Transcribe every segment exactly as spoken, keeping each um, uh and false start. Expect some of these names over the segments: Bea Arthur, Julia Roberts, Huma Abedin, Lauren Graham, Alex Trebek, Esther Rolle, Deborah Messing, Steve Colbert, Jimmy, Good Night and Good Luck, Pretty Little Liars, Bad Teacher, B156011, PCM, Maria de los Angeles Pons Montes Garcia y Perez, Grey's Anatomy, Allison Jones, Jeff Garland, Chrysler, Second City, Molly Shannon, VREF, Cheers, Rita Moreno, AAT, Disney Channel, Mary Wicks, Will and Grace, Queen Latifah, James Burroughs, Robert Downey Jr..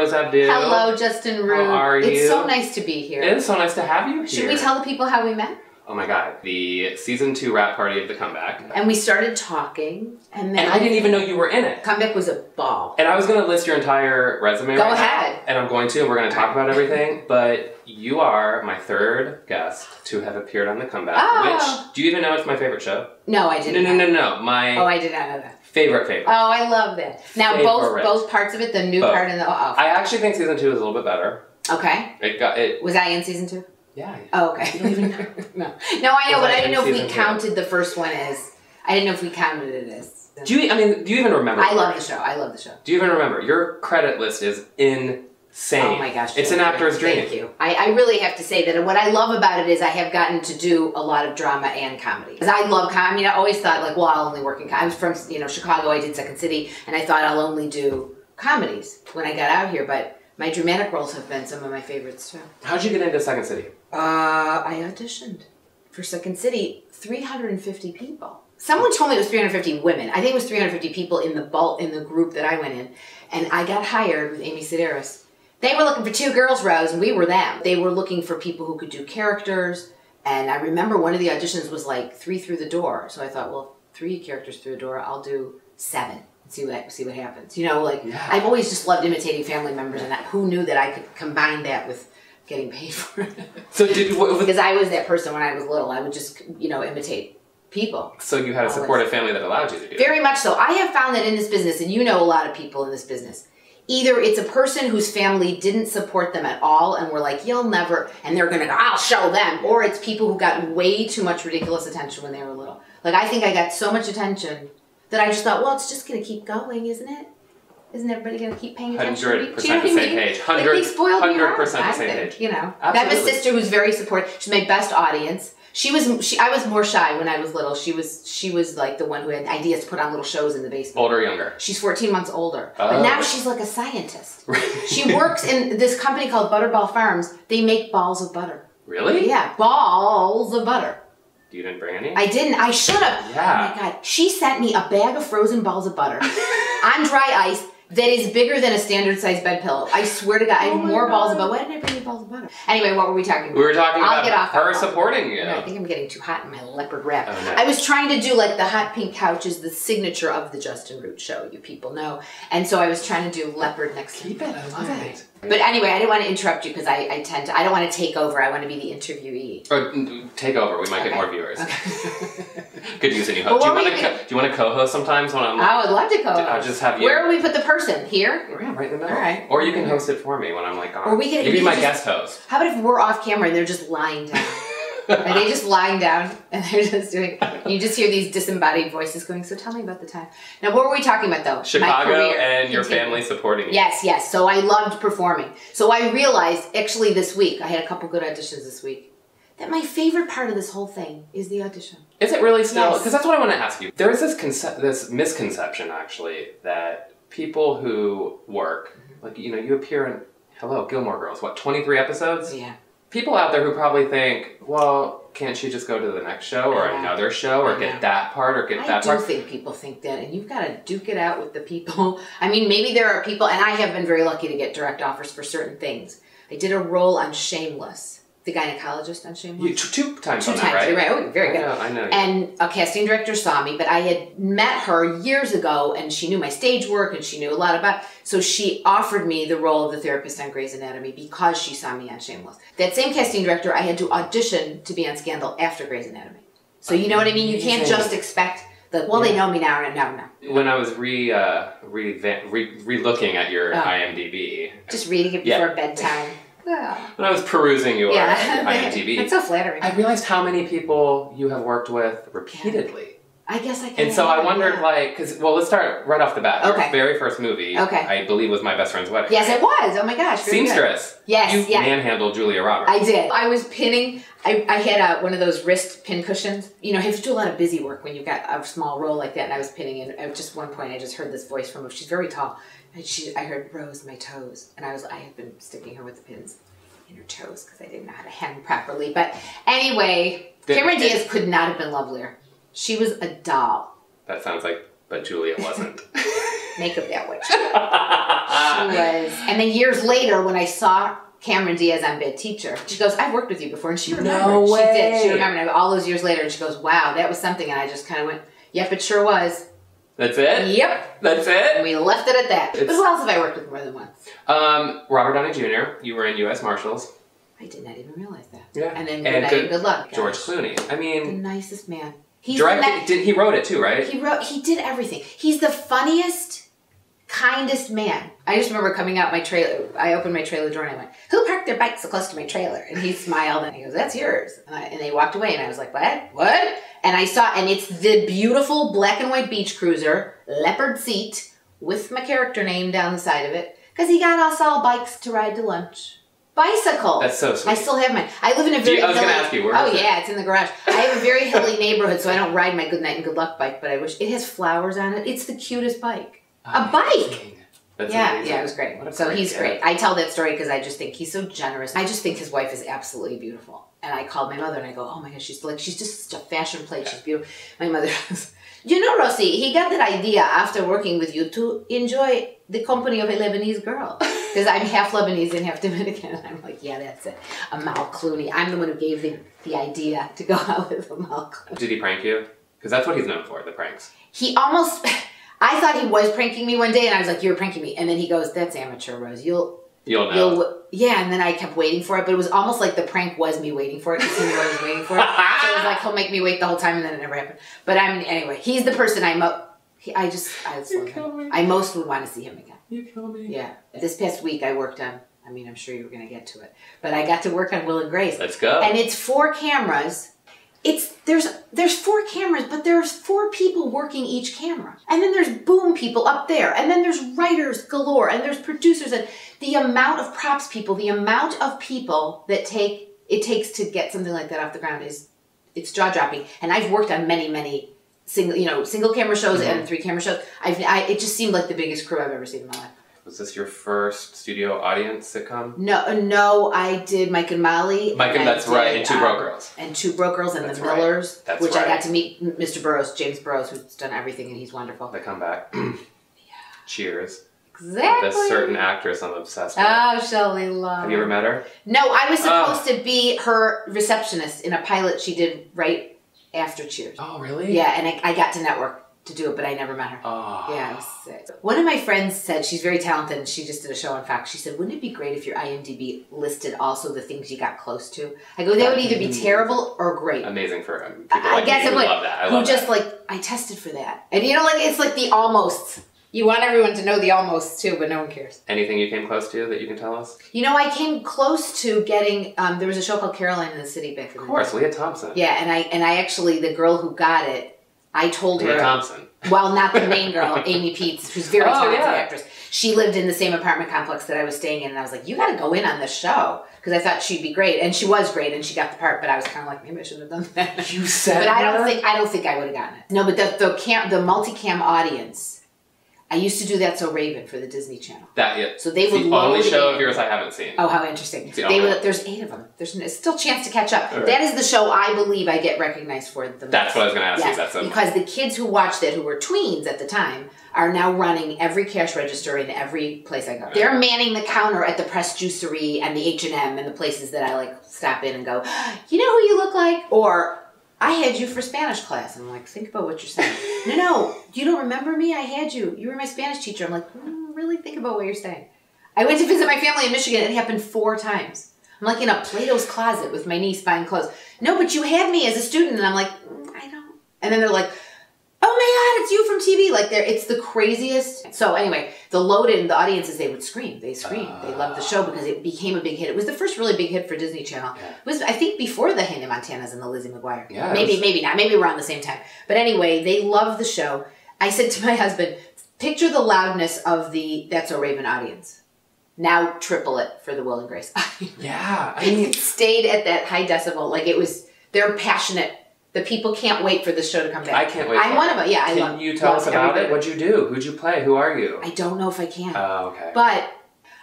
Burroughs, Abdu. Hello, Justin Root. How are you? It's so nice to be here. It's so nice to have you here. Should we tell the people how we met? Oh my God, the season two wrap party of The Comeback. And we started talking, and then... And I didn't even know you were in it. Comeback was a ball. And I was going to list your entire resume Go right ahead. Now, and I'm going to, and we're going to talk about everything, but you are my third guest to have appeared on The Comeback, oh. which, do you even know it's my favorite show? No, I didn't. No, no, no, no, no. My... Oh, I did not know that. Favorite, favorite. Oh, I love that. Now, favorite. both both parts of it, the new both. part and the... Oh, I actually think season two is a little bit better. Okay. It got... It, was I in season two? Yeah. Oh, okay. You don't even know. no. No, I know, but I didn't know if we counted the first one as... I didn't know if we counted it as... Do you, I mean, do you even remember? I love the show. I love the show. Do you even remember? Your credit list is insane. Oh my gosh. It's an actor's dream. Thank you. I, I really have to say that what I love about it is I have gotten to do a lot of drama and comedy. Because I love comedy. I mean, I always thought, like, well, I'll only work in comedy. I was from, you know, Chicago. I did Second City. And I thought I'll only do comedies when I got out here. But my dramatic roles have been some of my favorites, too. How'd you get into Second City? Uh, I auditioned for Second City. three hundred fifty people. Someone told me it was three hundred fifty women. I think it was three hundred fifty people in the bulk, in the group that I went in. And I got hired with Amy Sedaris. They were looking for two girls' roles, and we were them. They were looking for people who could do characters. And I remember one of the auditions was like three through the door. So I thought, well, three characters through the door, I'll do seven. See what see what happens. You know, like yeah. I've always just loved imitating family members, and that, who knew that I could combine that with getting paid for it. So did what, because I was that person when I was little. I would just you know imitate people. So you had a supportive always. family that allowed you to do very that. much so. I have found that in this business, and you know a lot of people in this business. Either it's a person whose family didn't support them at all and were like, you'll never, and they're going to go, I'll show them. Or it's people who got way too much ridiculous attention when they were little. Like I think I got so much attention that I just thought, well, it's just going to keep going, isn't it? Isn't everybody going to keep paying attention? one hundred percent the same page. one hundred percent the same page. You know, I have a sister who's very supportive. She's my best audience. She was, she, I was more shy when I was little. She was, she was like the one who had ideas to put on little shows in the basement. Older or younger? She's fourteen months older. Oh. But now she's like a scientist. She works in this company called Butterball Farms. They make balls of butter. Really? Yeah, balls of butter. You didn't bring any? I didn't. I should have. Yeah. Oh my God. She sent me a bag of frozen balls of butter on dry ice that is bigger than a standard size bed pillow. I swear to God, I have oh more God. balls of butter. Why didn't I bring you balls of butter? Anyway, what were we talking about? We were talking I'll about get off her supporting you. I think I'm getting too hot in my leopard wrap. Oh, no. I was trying to do like the hot pink couch is the signature of the Justin Root show, you people know. And so I was trying to do leopard next Keep time. it alive. But anyway, I didn't want to interrupt you because I, I tend to, I don't want to take over. I want to be the interviewee. Or take over. We might okay. get more viewers. Okay. Could use a new host. Do you, want to do you want to co-host sometimes when I'm like, I would love to co-host. I'll just have you. Where do we put the person? Here? Yeah, right in the middle. All right. Or you can host it for me when I'm like on. Or we could, you be my just, guest host. How about if we're off camera and they're just lying down? Are they just lying down and they're just doing, you just hear these disembodied voices going, so tell me about the time. Now, what were we talking about though? Chicago and your family supporting you. Yes, yes. So I loved performing. So I realized actually this week, I had a couple good auditions this week, that my favorite part of this whole thing is the audition. Is it really still? Because yes. that's what I want to ask you. There is this, conce this misconception actually that people who work, like, you know, you appear in, hello, Gilmore Girls, what, twenty-three episodes? Yeah. People out there who probably think, well, can't she just go to the next show or uh, another show or get that part or get I that part? I do think people think that, and you've got to duke it out with the people. I mean, maybe there are people, and I have been very lucky to get direct offers for certain things. I did a role on Shameless, the gynecologist on Shameless. You, two, two times two on times, that, right? You're right. Oh, very good. I know, I know. And a casting director saw me, but I had met her years ago, and she knew my stage work, and she knew a lot about it. So she offered me the role of the therapist on Grey's Anatomy because she saw me on Shameless. That same casting director, I had to audition to be on Scandal after Grey's Anatomy. So you know what I mean? You can't just expect the, well, yeah. they know me now and now now. When I was re, uh, re, re, re looking at your oh. IMDb. Just reading it before yeah. bedtime. Yeah. When I was perusing your yeah. IMDb. It's so flattering. I realized how many people you have worked with repeatedly. Yeah. I guess I can. And so I wondered, that. like, because, well, let's start right off the bat. Okay. Your very first movie, okay. I believe, was My Best Friend's Wedding. Yes, it was. Oh, my gosh. Really Seamstress. Good. Yes, you yes. You manhandled Julia Roberts. I did. I was pinning. I, I had a, one of those wrist pin cushions. You know, you have to do a lot of busy work when you've got a small role like that, and I was pinning, and at just one point I just heard this voice from her. She's very tall. And she, I heard, Rose, my toes. And I was, I had been sticking her with the pins in her toes because I didn't know how to hem properly. But anyway, did, Cameron Diaz could not have been lovelier. She was a doll. That sounds like, but Julia wasn't. makeup that witch. She was. And then years later, when I saw Cameron Diaz on Bad Teacher, she goes, I've worked with you before. And she remembered. No way. She did. She remembered. And all those years later, and she goes, wow, that was something. And I just kind of went, yep, it sure was. That's it? Yep. That's it? And we left it at that. It's... But who else have I worked with more than once? Um, Robert Downey Junior You were in U S Marshals. I did not even realize that. Yeah. And then Good Night and Good Luck. George Clooney. I mean... The nicest man. He's directed, the did, he wrote it too, right? He wrote... He did everything. He's the funniest, kindest man. I just remember coming out my trailer. I opened my trailer door and I went, who parked their bike so close to my trailer? And he smiled and he goes, that's yours. And, I, and they walked away and I was like, what? What? And I saw... And it's the beautiful black and white beach cruiser, leopard seat, with my character name down the side of it. Because he got us all bikes to ride to lunch. Bicycle. That's so sweet. I still have mine. I live in a very you, I was hilly, gonna ask you, where oh yeah, it? It's in the garage. I have a very hilly neighborhood, so I don't ride my Good Night and Good Luck bike, but I wish it has flowers on it. It's the cutest bike. Oh, a bike. That's yeah, amazing. Yeah, it was great. So great he's guy. Great. I tell that story because I just think he's so generous. I just think his wife is absolutely beautiful. And I called my mother and I go, oh my gosh, she's like she's just such a fashion plate. Yeah. She's beautiful. My mother goes, you know, Rosie, he got that idea after working with you to enjoy the company of a Lebanese girl. Because I'm half Lebanese and half Dominican. And I'm like, yeah, that's it. Amal Clooney. I'm the one who gave the, the idea to go out with Amal Clooney. Did he prank you? Because that's what he's known for, the pranks. He almost... I thought he was pranking me one day, and I was like, you were pranking me. And then he goes, that's amateur, Rose. You'll... You'll know. You'll, yeah, and then I kept waiting for it, but it was almost like the prank was me waiting for it. Because he knew I was waiting for it. So it was like, he'll make me wait the whole time, and then it never happened. But I mean, anyway, he's the person I most... I just... I, just love him. I most would want to see him again. You kill me. Yeah. This past week I worked on, I mean, I'm sure you were going to get to it, but I got to work on Will and Grace. Let's go. And it's four cameras. It's, there's, there's four cameras, but there's four people working each camera. And then there's boom people up there. And then there's writers galore. And there's producers. And the amount of props people, the amount of people that take, it takes to get something like that off the ground is, it's jaw-dropping. And I've worked on many, many single, you know, single camera shows mm-hmm. and three camera shows. I've, I, it just seemed like the biggest crew I've ever seen in my life. Was this your first studio audience sitcom? No, no, I did Mike and Molly. Mike and, and that's did, right, and Two Broke Girls. Um, and Two Broke Girls and that's The Millers, right. That's which right. I got to meet Mister Burroughs, James Burroughs, who's done everything, and he's wonderful. The Comeback. Yeah. Cheers. Exactly. With a certain actress I'm obsessed with. Oh, Shelley Long. Have you ever met her? No, I was supposed oh. to be her receptionist in a pilot she did right after Cheers. Oh, really? Yeah, and I, I got to network to do it, but I never met her. Oh. Yeah, I was sick. One of my friends said, she's very talented, and she just did a show on Fox. She said, wouldn't it be great if your I M D B listed also the things you got close to? I go, that would either be terrible or great. Amazing for people I like guess I'm like, love that. I love who just that. Like, I tested for that. And you know, like it's like the almosts. You want everyone to know the almost too, but no one cares. Anything you came close to that you can tell us? You know, I came close to getting, um, there was a show called Caroline in the City back in the day. Of course, Leah Thompson. Yeah, and I, and I actually, the girl who got it, I told Leah her, Thompson. Well, not the main girl, Amy Peetz, who's very oh, talented yeah. actress. She lived in the same apartment complex that I was staying in, and I was like, you got to go in on this show, because I thought she'd be great, and she was great, and she got the part. But I was kind of like, maybe I shouldn't have done that. You said, but I don't think I don't think I would have gotten it. No, but the the cam the multicam audience, I used to do That's So Raven for the Disney Channel. That yeah. So they it's would the only show of yours I haven't seen. Oh, how interesting! The they would, there's eight of them. There's still a chance to catch up. Right. That is the show I believe I get recognized for. The that's most. What I was going to ask yes. you. That's so because the kids who watched it, who were tweens at the time, are now running every cash register in every place I go. Right. They're manning the counter at the press juicery and the H and M and the places that I like stop in and go, you know who you look like, or. I had you for Spanish class. I'm like, think about what you're saying. No, no, you don't remember me? I had you. You were my Spanish teacher. I'm like, mm, really think about what you're saying. I went to visit my family in Michigan. It happened four times. I'm like in a Plato's closet with my niece buying clothes. No, but you had me as a student. And I'm like, mm, I don't. And then they're like, oh my God, it's you from T V. Like, they're, it's the craziest. So anyway, the load-in, the audiences, they would scream. They screamed. Uh, they loved the show because it became a big hit. It was the first really big hit for Disney Channel. Yeah. It was, I think, before the Hannah Montanas and the Lizzie McGuire. Yeah, maybe, was... maybe not. Maybe around the same time. But anyway, they loved the show. I said to my husband, picture the loudness of the That's So Raven audience. Now triple it for the Will and Grace. Yeah. I mean... It stayed at that high decibel. Like, it was, they're passionate. The people can't wait for this show to come back. I can't wait. I'm one of them. Yeah, I love it. Can you tell us about it? What'd you do? Who'd you play? Who are you? I don't know if I can. Oh, okay. But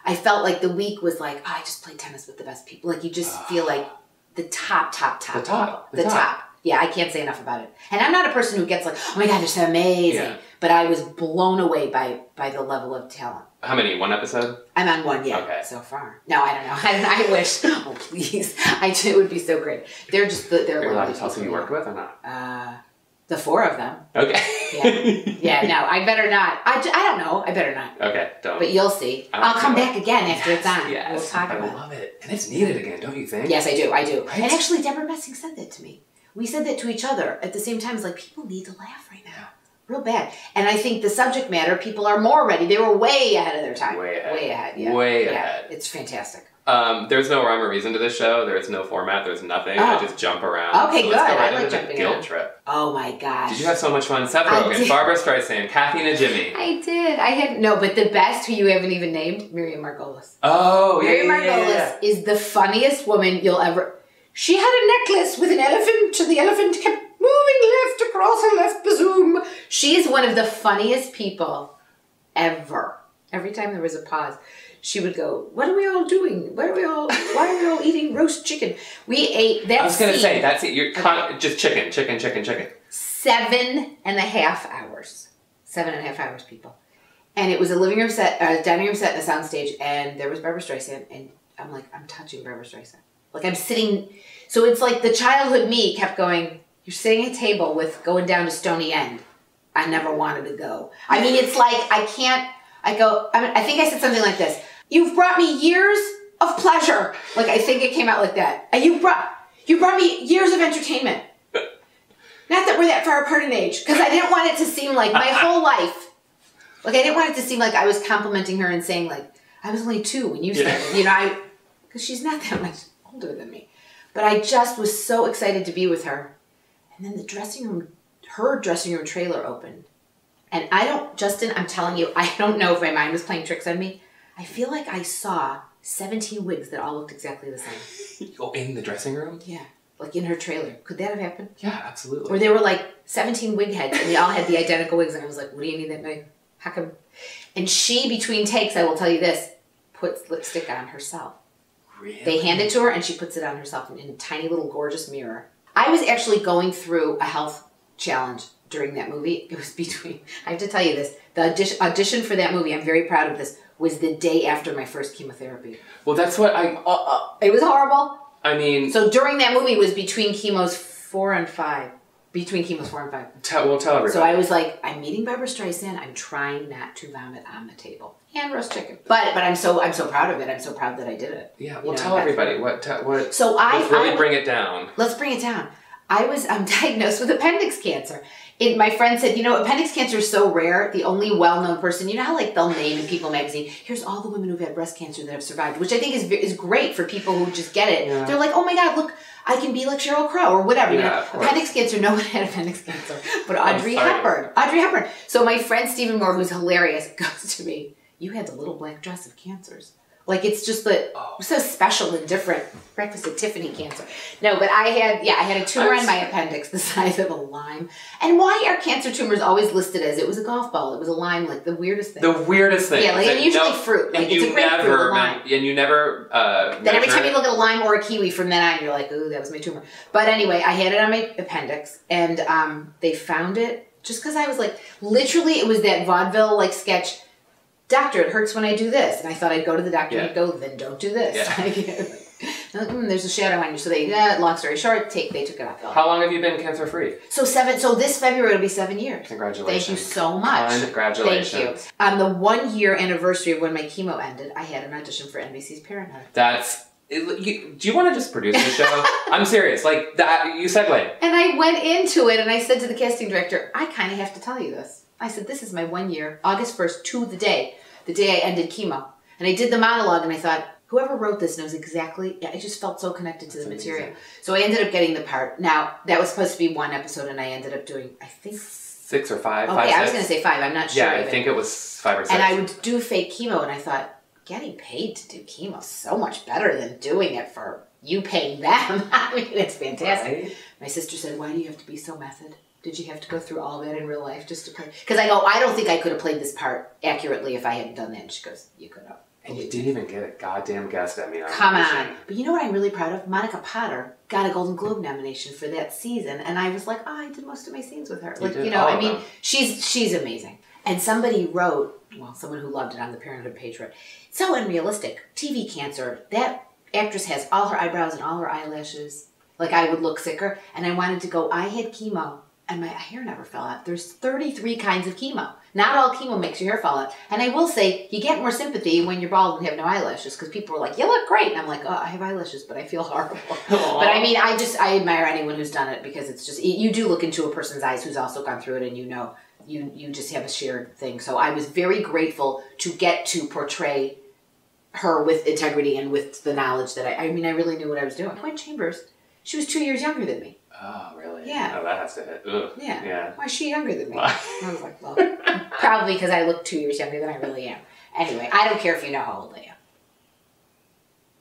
I felt like the week was like, oh, I just played tennis with the best people. Like, you just feel like the top, top, top. The top. The top. Yeah, I can't say enough about it. And I'm not a person who gets like, oh my God, they're so amazing. Yeah. but I was blown away by by the level of talent. How many? One episode? I'm on one, yeah, okay. So far. No, I don't know. I, I wish. Oh, please. I, it would be so great. They're just, the, they're Are you allowed to tell who you worked with or not? Uh, the four of them. Okay. Yeah, yeah, no, I better not. I, I don't know. I better not. Okay, don't. But you'll see. I'll come back again after yes, it's on. Yes. We'll talk about it. I love it. And it's needed again, don't you think? Yes, I do. I do. Right? And actually, Deborah Messing said that to me. We said that to each other at the same time. It's like, people need to laugh right now. Real bad. And I think the subject matter, people are more ready. They were way ahead of their time. Way ahead. Way ahead, yeah. Way yeah. ahead. It's fantastic. Um, there's no rhyme or reason to this show. There's no format. There's nothing. Oh. I just jump around. Okay, so good. Let's go right I like into jumping the guilt around. Trip. Oh, my gosh. Did you have so much fun? Seth Rogen, Barbra Streisand, Kathy and Jimmy. I did. I had, no, but the best, who you haven't even named, Miriam Margolis. Oh, Miriam yeah, Miriam Margolis yeah, yeah. is the funniest woman you'll ever, she had a necklace with an elephant, so the elephant kept moving left across her left bazoom. She is one of the funniest people ever. Every time there was a pause, she would go, what are we all doing? What are we all, why are we all eating roast chicken? We ate that I was going to say, that's it. You're okay. Just chicken, chicken, chicken, chicken. Seven and a half hours. Seven and a half hours, people. And it was a living room set, a uh, dining room set and a soundstage, and there was Barbra Streisand, and I'm like, I'm touching Barbra Streisand. Like, I'm sitting, so it's like the childhood me kept going, you're sitting at a table with going down to Stony End. I never wanted to go. I mean, it's like, I can't, I go, I, mean, I think I said something like this. You've brought me years of pleasure. Like, I think it came out like that. And you brought, you brought me years of entertainment. Not that we're that far apart in age, because I didn't want it to seem like my whole life. Like, I didn't want it to seem like I was complimenting her and saying, like, I was only two when you started. Yeah. You know, I, because she's not that much older than me. But I just was so excited to be with her. And then the dressing room, her dressing room trailer opened. And I don't, Justin, I'm telling you, I don't know if my mind was playing tricks on me. I feel like I saw seventeen wigs that all looked exactly the same. Oh, in the dressing room? Yeah, like in her trailer. Could that have happened? Yeah, absolutely. Or they were like seventeen wig heads and they all had the identical wigs. And I was like, what do you need that knife? How come? And she, between takes, I will tell you this, puts lipstick on herself. Really? They hand it to her and she puts it on herself in a tiny little gorgeous mirror. I was actually going through a health challenge during that movie. It was between, I have to tell you this, the audition, audition for that movie, I'm very proud of this, was the day after my first chemotherapy. Well, that's what I... Uh, uh, it was horrible. I mean... So during that movie was between chemos four and five. Between chemos four and five. Tell, well, tell everybody. So I was like, I'm meeting Barbra Streisand. I'm trying not to vomit on the table. And roast chicken. But but I'm so I'm so proud of it. I'm so proud that I did it. Yeah, well, you know, tell everybody. What, t what, so I, let's really I, bring it down. Let's bring it down. I was um, diagnosed with appendix cancer. It, my friend said, you know, appendix cancer is so rare. The only well-known person, you know how like they'll name in People magazine, here's all the women who've had breast cancer that have survived, which I think is is great for people who just get it. Yeah. They're like, oh my God, look, I can be like Sheryl Crow or whatever. Yeah, you know, appendix cancer, no one had appendix cancer. But Audrey Hepburn, Audrey Hepburn. So my friend Stephen Moore, who's hilarious, goes to me, you had the little black dress of cancers. Like, it's just the, oh, so special and different. Breakfast at Tiffany cancer. No, but I had, yeah, I had a tumor in my appendix the size of a lime. And why are cancer tumors always listed as, it was a golf ball, it was a lime, like the weirdest thing. The weirdest thing. Yeah, like, and usually no, fruit. Like, and it's you a grapefruit, never, a lime. And you never, uh, Then every time you look at a lime or a kiwi from then on, you're like, ooh, that was my tumor. But anyway, I had it on my appendix, and um, they found it, just because I was like, literally, it was that vaudeville, like, sketch, doctor, it hurts when I do this. And I thought I'd go to the doctor yeah. and he'd go, then don't do this. Yeah. Like, mm, there's a shadow on you. So they, uh, long story short, take, they took it off. How long have you been cancer free? So seven. So this February it'll be seven years. Congratulations. Thank you so much. Congratulations. Thank you. On the one year anniversary of when my chemo ended, I had an audition for N B C's Parenthood. That's... It, you, do you want to just produce the show? I'm serious. Like, that, you segued. And I went into it and I said to the casting director, I kind of have to tell you this. I said, this is my one year, August first to the day, the day I ended chemo. And I did the monologue and I thought, whoever wrote this knows exactly, I just felt so connected to the material. So I ended up getting the part. Now, that was supposed to be one episode and I ended up doing, I think... Six or five, okay, five, I was going to say five, I'm not sure. Yeah, I even. think it was five or six. And I would do fake chemo and I thought, getting paid to do chemo is so much better than doing it for you paying them. I mean, it's fantastic. Right? My sister said, why do you have to be so method? Did you have to go through all that in real life just to play? Because I go, I don't think I could have played this part accurately if I hadn't done that. And she goes, you could have. And you didn't even get a goddamn guest at me. Come on. But you know what I'm really proud of? Monica Potter got a Golden Globe nomination for that season, and I was like, oh, I did most of my scenes with her. You like, you know, I mean, them. she's she's amazing. And somebody wrote, well, someone who loved it on the Parenthood page wrote, so unrealistic. T V cancer. That actress has all her eyebrows and all her eyelashes. Like, I would look sicker. And I wanted to go, I had chemo, and my hair never fell out. There's thirty-three kinds of chemo. Not all chemo makes your hair fall out. And I will say, you get more sympathy when you're bald and have no eyelashes, because people are like, you look great. And I'm like, oh, I have eyelashes, but I feel horrible. But I mean, I just, I admire anyone who's done it, because it's just, you do look into a person's eyes who's also gone through it, and you know, you, you just have a shared thing. So I was very grateful to get to portray her with integrity and with the knowledge that I, I mean, I really knew what I was doing. Quite Chambers, she was two years younger than me. Oh, really? Yeah. Oh, that has to hit. Ugh. Yeah. Yeah. Why is she younger than me? I was like, well, probably because I look two years younger than I really am. Anyway, I don't care if you know how old I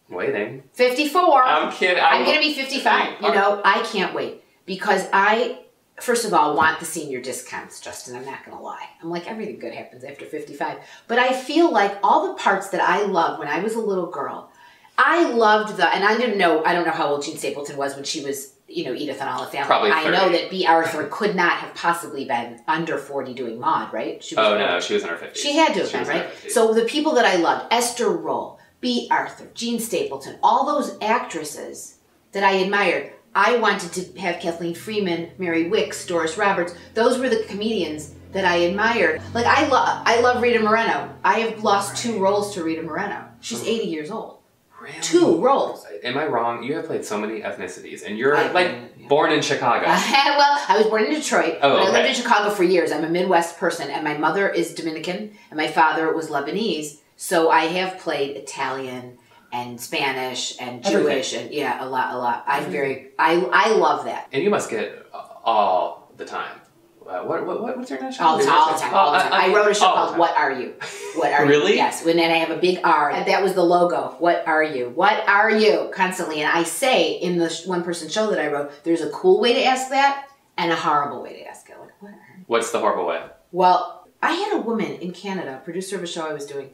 am. Waiting. fifty-four. I'm kidding. I'm, I'm going to be fifty-five. You know, I can't wait. Because I, first of all, want the senior discounts, Justin. I'm not going to lie. I'm like, everything good happens after fifty-five. But I feel like all the parts that I loved when I was a little girl, I loved the, and I didn't know, I don't know how old Jean Stapleton was when she was, you know, Edith and Oliphant. Probably thirty. I know that Bea Arthur could not have possibly been under forty doing Maude, right? She was oh, no, she was in her fifties. She had to have she been, right? So the people that I loved, Esther Rolle, Bea Arthur, Jean Stapleton, all those actresses that I admired, I wanted to have Kathleen Freeman, Mary Wicks, Doris Roberts. Those were the comedians that I admired. Like, I, lo I love Rita Moreno. I have lost right. two roles to Rita Moreno. She's eighty years old. Really? Two roles. Am I wrong? You have played so many ethnicities, and you're I, like yeah. born in Chicago. Well, I was born in Detroit, oh, but okay. I lived in Chicago for years. I'm a Midwest person, and my mother is Dominican, and my father was Lebanese. So I have played Italian and Spanish and Jewish, Everything. and yeah, a lot, a lot. I'm mm-hmm. very, I, I love that. And you must get all the time. Uh, what, what, what, what's your national? All the time, all the time. All the time. Uh, I wrote a show called What Are You? What Are You? Really? Yes, and then I have a big R. That was the logo. What Are You? What Are You? Constantly. And I say in the one-person show that I wrote, there's a cool way to ask that and a horrible way to ask it. Like, what are you? What's the horrible way? Well, I had a woman in Canada, producer of a show I was doing.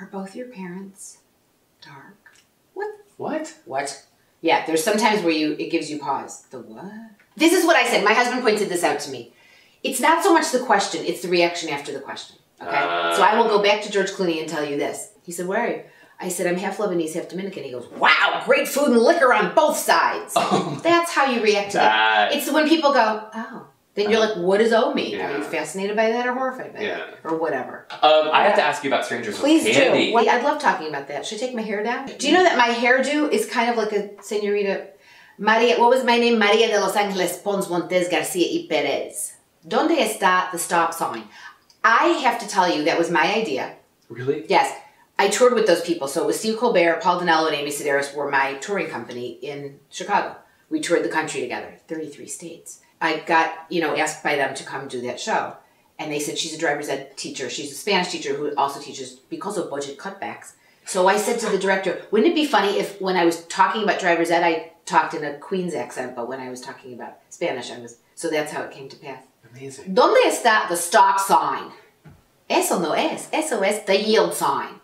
Are both your parents dark? What? What? What? Yeah, there's sometimes where you it gives you pause. The what? This is what I said. My husband pointed this out to me. It's not so much the question, it's the reaction after the question, okay? Uh, so I will go back to George Clooney and tell you this. He said, where are you? I said, I'm half Lebanese, half Dominican. He goes, wow, great food and liquor on both sides. Oh, that's how you react to that. that. It's when people go, oh. Then you're um, like, what does O mean? Yeah. Are you fascinated by that or horrified by yeah. that? Or whatever. Um, I yeah. have to ask you about Strangers Please with Candy. Please do. I love talking about that. Should I take my hair down? Do you know that my hairdo is kind of like a senorita, Maria, what was my name? Maria de Los Angeles Pons Montes Garcia y Perez. Donde está the stop sign? I have to tell you, that was my idea. Really? Yes. I toured with those people. So it was Steve Colbert, Paul Dinello, and Amy Sedaris were my touring company in Chicago. We toured the country together, thirty-three states. I got, you know, asked by them to come do that show. And they said, she's a driver's ed teacher. She's a Spanish teacher who also teaches because of budget cutbacks. So I said to the director, wouldn't it be funny if when I was talking about driver's ed, I talked in a Queens accent, but when I was talking about Spanish, I was... So that's how it came to pass. Amazing. ¿Dónde está the stop sign? Eso no es. Eso es the yield sign.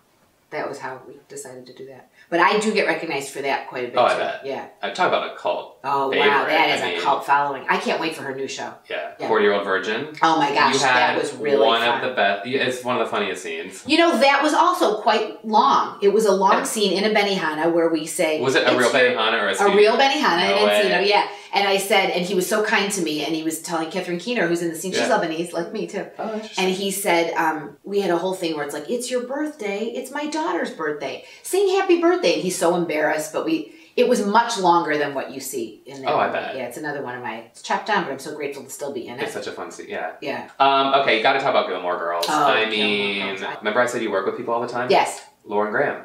That was how we decided to do that. But I do get recognized for that quite a bit. Oh, I bet. Yeah. I talk about a cult. Oh, favorite. Wow. That I is mean, a cult following. I can't wait for her new show. Yeah. yeah. forty-year-old Virgin. Oh, my gosh. You had that was really one fun. of the best. It's one of the funniest scenes. You know, that was also quite long. It was a long yeah. scene in a Benihana where we say... Was it a real Benihana or a scene? A real Benihana no in Encino, yeah. And I said, and he was so kind to me, and he was telling Catherine Keener, who's in the scene, yeah. she's Lebanese, like me too. Oh, interesting. And he said, um, we had a whole thing where it's like, it's your birthday, it's my daughter's birthday. Sing happy birthday. And he's so embarrassed, but we, it was much longer than what you see in there. Oh, I bet. Yeah, it's another one of my, it's chopped down, but I'm so grateful to still be in it. It's such a fun scene, yeah. Yeah. Um, okay, you gotta talk about Gilmore Girls. Oh, I mean, Gilmore Girls. Remember I said you work with people all the time? Yes. Lauren Graham.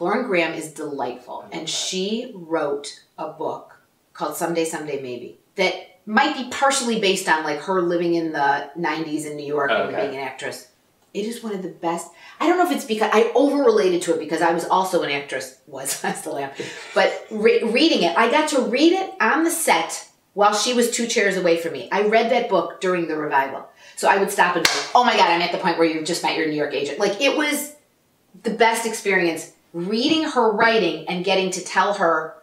Lauren Graham is delightful, and that. she wrote a book called Someday, Someday, Maybe, that might be partially based on like her living in the nineties in New York okay. and being an actress. It is one of the best. I don't know if it's because I over-related to it because I was also an actress, was, I still am, but re reading it, I got to read it on the set while she was two chairs away from me. I read that book during the revival. So I would stop and go, oh my God, I'm at the point where you've just met your New York agent. Like it was the best experience reading her writing and getting to tell her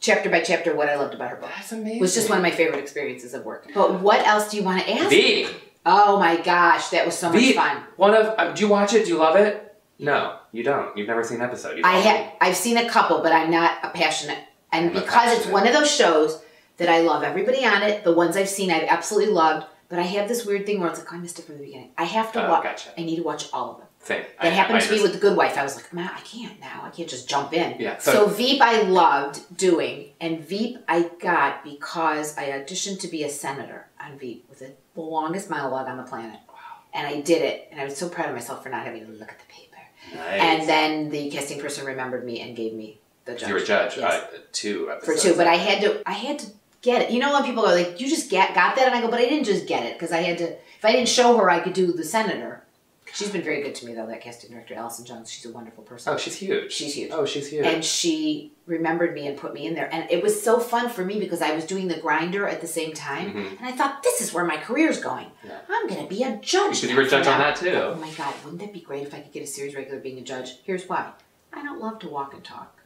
chapter by chapter what I loved about her book. That's amazing. It was just one of my favorite experiences of work. But what else do you want to ask? Veep. Oh my gosh, that was so Veep. much fun. One of um, do you watch it? Do you love it? No, you don't. You've never seen an episode. You've I have. I've seen a couple, but I'm not a passionate. And I'm because passionate. It's one of those shows that I love everybody on it. The ones I've seen, I've absolutely loved. But I have this weird thing where it's like, oh, I missed it from the beginning. I have to oh, watch. Gotcha. I need to watch all of them. Same. That I, happened I to be with The Good Wife. I was like, man, I can't now. I can't just jump in. Yeah. So, so Veep I loved doing, and Veep I got because I auditioned to be a senator on Veep with the longest monologue on the planet. Wow. And I did it, and I was so proud of myself for not having to look at the paper. Nice. And then the casting person remembered me and gave me the judge. You were judge, yes. uh, two episodes. For two, but I had to, I had to get it. You know when people go like, you just get, got that? And I go, but I didn't just get it because I had to, if I didn't show her I could do the senator. She's been very good to me though, that casting director, Allison Jones. She's a wonderful person. Oh, she's huge. She's huge. Oh, she's huge. And she remembered me and put me in there. And it was so fun for me because I was doing The Grinder at the same time. Mm-hmm. And I thought, this is where my career's going. Yeah. I'm going to be a judge. You were a judge on that too. Oh my God, wouldn't that be great if I could get a series regular being a judge? Here's why. I don't love to walk and talk.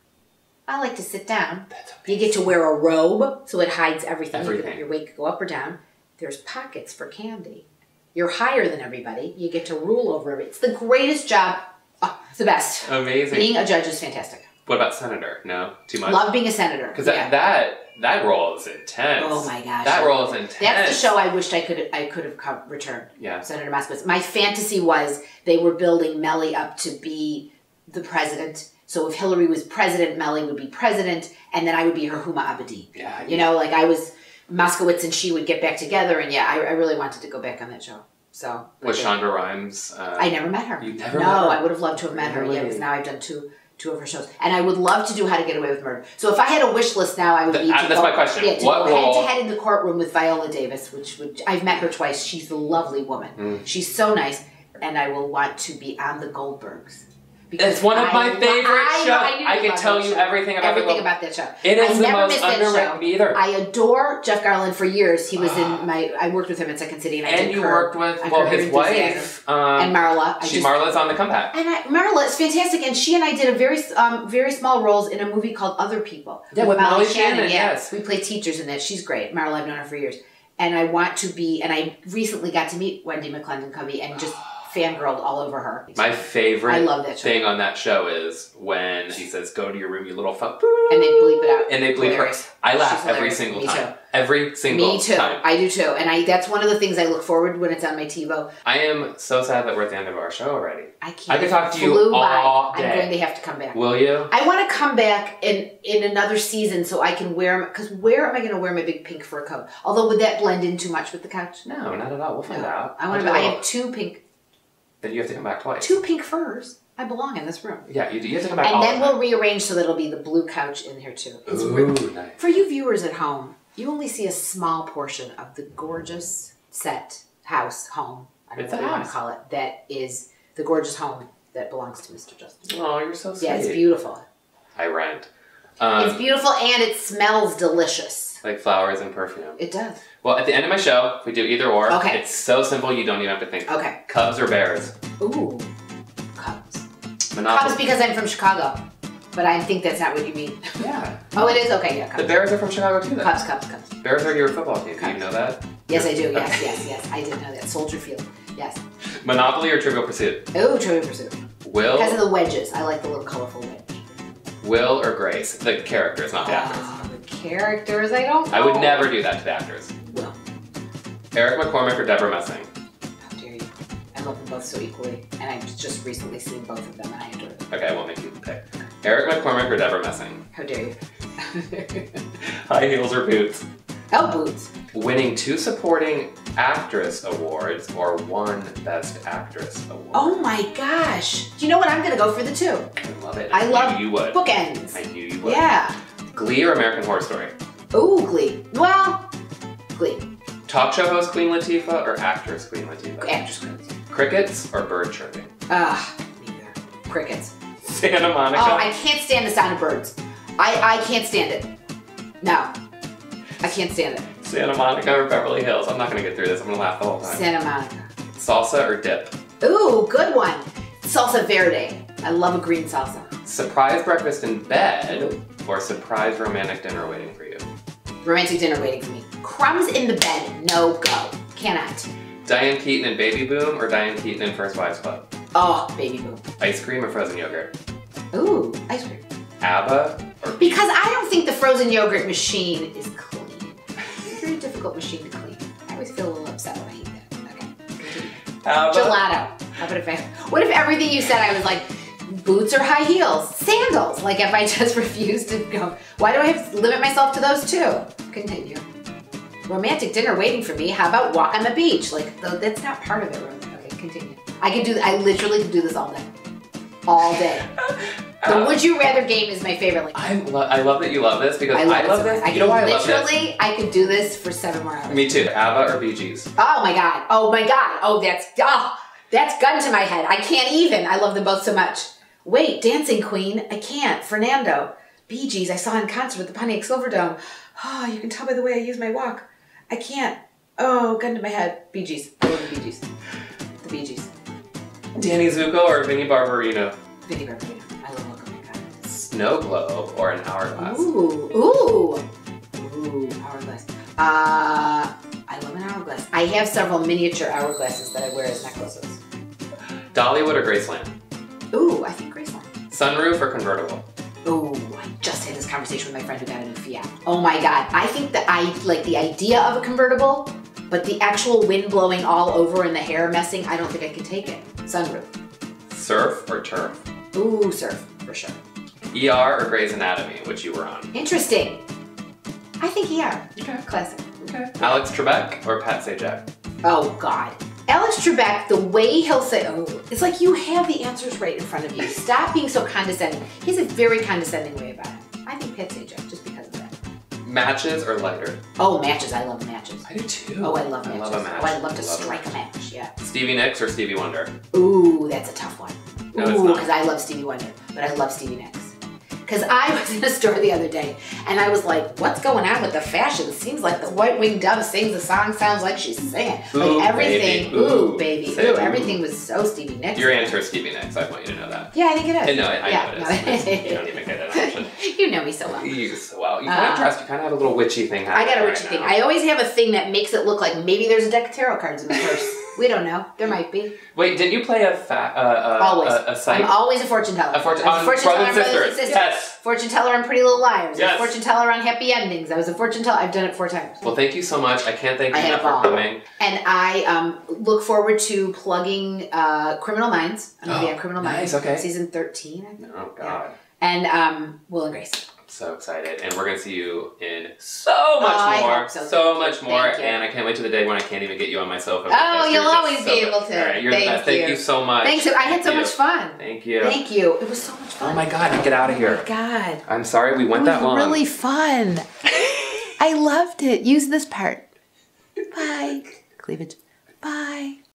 I like to sit down. That's amazing. You get to wear a robe so it hides everything. everything. You can, your weight could go up or down. There's pockets for candy. You're higher than everybody. You get to rule over everybody. It's the greatest job. Oh, it's the best. Amazing. Being a judge is fantastic. What about senator? No? Too much? Love being a senator. Because that, yeah. that that role is intense. Oh my gosh. That role is intense. That's the show I wished I could I could have come, returned. Yeah. Senator Moskowitz. My fantasy was they were building Melly up to be the president. So if Hillary was president, Melly would be president. And then I would be her Huma Abedin. Yeah. You yeah. know, like I was... Moskowitz and she would get back together, and yeah, I, I really wanted to go back on that show. So was Shonda Rhimes? Uh, I never met her. You never? No, met her? I would have loved to have met really? her. Yeah, because now I've done two two of her shows, and I would love to do How to Get Away with Murder. So if I had a wish list now, I would. The, need to that's go, my question. Yeah, to what go role? Head to head in the courtroom with Viola Davis, which would I've met her twice. She's a lovely woman. Mm. She's so nice, and I will want to be on The Goldbergs. Because it's one of I my favorite shows. I, I can tell you everything about everything about that show. It is I the most underrated. Me either. I adore Jeff Garland. For years, he was uh, in my. I worked with him at Second City, and I and did you her, worked with well his wife um, and Marla. I she just, Marla's on The Comeback, and I, Marla is fantastic. And she and I did a very um, very small roles in a movie called Other People. Yeah, with, with Molly Shannon. Shannon yeah. Yes, we play teachers in that. She's great, Marla. I've known her for years, and I want to be. And I recently got to meet Wendy McClendon Covey, and just. Fangirled all over her. My favorite I love that thing on that show is when she says, go to your room, you little fuck. And they bleep it out. And they bleep hilarious. her. I laugh every single Me time. Too. Every single time. Me too. Time. I do too. And I that's one of the things I look forward when it's on my TiVo. I am so sad that we're at the end of our show already. I can't. I could talk to you by. all day. I'm going to have to come back. Will you? I want to come back in, in another season so I can wear, because where am I going to wear my big pink fur coat? Although would that blend in too much with the couch? No, not at all. We'll find no. out. I want to. I have two pink Then you have to come back twice. Two pink furs. I belong in this room. Yeah, you do. You have to come back and all then we'll rearrange so that it'll be the blue couch in here too. It's Ooh, nice. For you viewers at home, you only see a small portion of the gorgeous set, house, home, I don't it's know what you want to call it, that is the gorgeous home that belongs to Mister Justin. Oh, you're so sweet. Yeah, it's beautiful. I rent. Um, it's beautiful and it smells delicious. Like flowers and perfume. It does. Well, at the end of my show, we do either or. Okay. It's so simple, you don't even have to think. Okay. Cubs or Bears? Ooh, Cubs. Monopoly. Cubs because I'm from Chicago, but I think that's not what you mean. Yeah. Oh, it is? Okay, yeah, Cubs. The Bears are from Chicago too, then. Cubs, Cubs, Cubs. Bears are your football team. Cubs. Do you know that? Yes, I do. Yes, okay. yes, yes. I did know that. Soldier Field. Yes. Monopoly or Trivial Pursuit? Oh, Trivial Pursuit. Will? Because of the wedges. I like the little colorful wedge. Will or Grace? The characters, not the actors. Oh, the characters? I don't know. I would never do that to the actors. Will. Eric McCormick or Deborah Messing? How dare you? I love them both so equally, and I've just recently seen both of them, and I adore them. Okay, I won't make you pick. Eric McCormick or Deborah Messing? How dare you? High heels or boots? Oh, boots. Winning two supporting actress awards or one best actress award. Oh my gosh. Do you know what? I'm going to go for the two. I love it. I, I love you would. bookends. I knew you would. Yeah. Glee or American Horror Story? Ooh, Glee. Well, Glee. Talk show host Queen Latifah or actress Queen Latifah? Actress Queen Latifah. Crickets or bird chirping? Ah, uh, neither. Crickets. Santa Monica? Oh, I can't stand the sound of birds. I, I can't stand it. No. I can't stand it. Santa Monica or Beverly Hills? I'm not going to get through this. I'm going to laugh the whole time. Santa Monica. Salsa or dip? Ooh, good one. Salsa verde. I love a green salsa. Surprise breakfast in bed or surprise romantic dinner waiting for you? Romantic dinner waiting for me. Crumbs in the bed, no go. Cannot. Diane Keaton in Baby Boom or Diane Keaton in First Wives Club? Oh, Baby Boom. Ice cream or frozen yogurt? Ooh, ice cream. ABBA or... Because I don't think the frozen yogurt machine is clean. It's a very difficult machine to clean. I always feel a little upset when I eat that. Okay, continue. ABBA. Gelato. How about if I... What if everything you said I was like, boots or high heels? Sandals. Like if I just refuse to go, why do I have to limit myself to those two? Continue. Romantic dinner waiting for me. How about walk on the beach? Like, that's not part of it. Okay, continue. I can do, I literally can do this all day. All day. The um, Would You Rather game is my favorite. Like, I, lo I love that you love this because I love, I love this. I you know why I love this? Literally, I could do this for seven more hours. Me too. ABBA or Bee Gees? Oh my God. Oh my God. Oh, that's, oh, that's gun to my head. I can't even. I love them both so much. Wait, Dancing Queen? I can't. Fernando. Bee Gees, I saw in concert at the Pontiac Silverdome. Oh, you can tell by the way I use my walk. I can't. Oh, gun to my head. Bee Gees. I love the Bee Gees. The Bee Gees. Danny Zuko or Vinnie Barbarino? Vinnie Barbarino. I love Welcome Back. Snow Globe or an hourglass? Ooh, ooh. Ooh, hourglass. Uh, I love an hourglass. I have several miniature hourglasses that I wear as necklaces. Dollywood or Graceland? Ooh, I think Graceland. Sunroof or convertible? Ooh, I just had this conversation with my friend who got a new Fiat. Oh my God, I think that I like the idea of a convertible, but the actual wind blowing all over and the hair messing, I don't think I could take it. Sunroof. Surf or turf? Ooh, surf, for sure. E R or Grey's Anatomy, which you were on? Interesting. I think E R. Okay. Classic. Okay. Alex Trebek or Pat Sajak? Oh God. Alex Trebek, the way he'll say, oh, it's like you have the answers right in front of you. Stop being so condescending. He has a very condescending way about it. I think Pat Sajak, just because of that. Matches or lighter? Oh, matches. I love matches. I do too. Oh, I love matches. I love a match. Oh, I love to I love strike a match. a match, yeah. Stevie Nicks or Stevie Wonder? Ooh, that's a tough one. No, ooh, because I love Stevie Wonder, but I love Stevie Nicks. Because I was in a store the other day, and I was like, what's going on with the fashion? It seems like the white-winged dove sings the song, sounds like she's singing. Ooh, like everything, baby. Ooh, baby, ooh, ooh, everything was so Stevie Nicks. Your answer is Stevie Nicks, I want you to know that. Yeah, I think it is. And no, I, I yeah, know it is. No. You don't even get an option. You know me so well. You so well. You kind of uh, trust, you kind of have a little witchy thing happening. I got a witchy right thing. Now. I always have a thing that makes it look like maybe there's a deck of tarot cards in my purse. We don't know. There might be. Wait, didn't you play a fa- uh, uh, always. A, a site? I'm always a fortune teller. A fortune, I was a fortune teller on Brothers and Sisters. Yes. Fortune teller on Pretty Little Liars. Yes. I was a fortune teller on Happy Endings. I was a fortune teller. I've done it four times. Well, thank you so much. I can't thank you enough for coming. And I um, look forward to plugging uh, Criminal Minds. I'm going to be on Criminal nice, Minds. Okay. Season thirteen, I think. Oh, God. Yeah. And um, Will and Grace. So excited, and we're gonna see you in so much oh, more, so, so much more, and I can't wait to the day when I can't even get you on my sofa. Oh, you'll always so be able to. All right, you're Thank the best. You. Thank you so much. Thanks. I had so Thank much you. fun. Thank you. Thank you. It was so much fun. Oh my God, get out of here. Oh my God. I'm sorry we went it was that long. Really fun. I loved it. Use this part. Bye. Cleavage. Bye.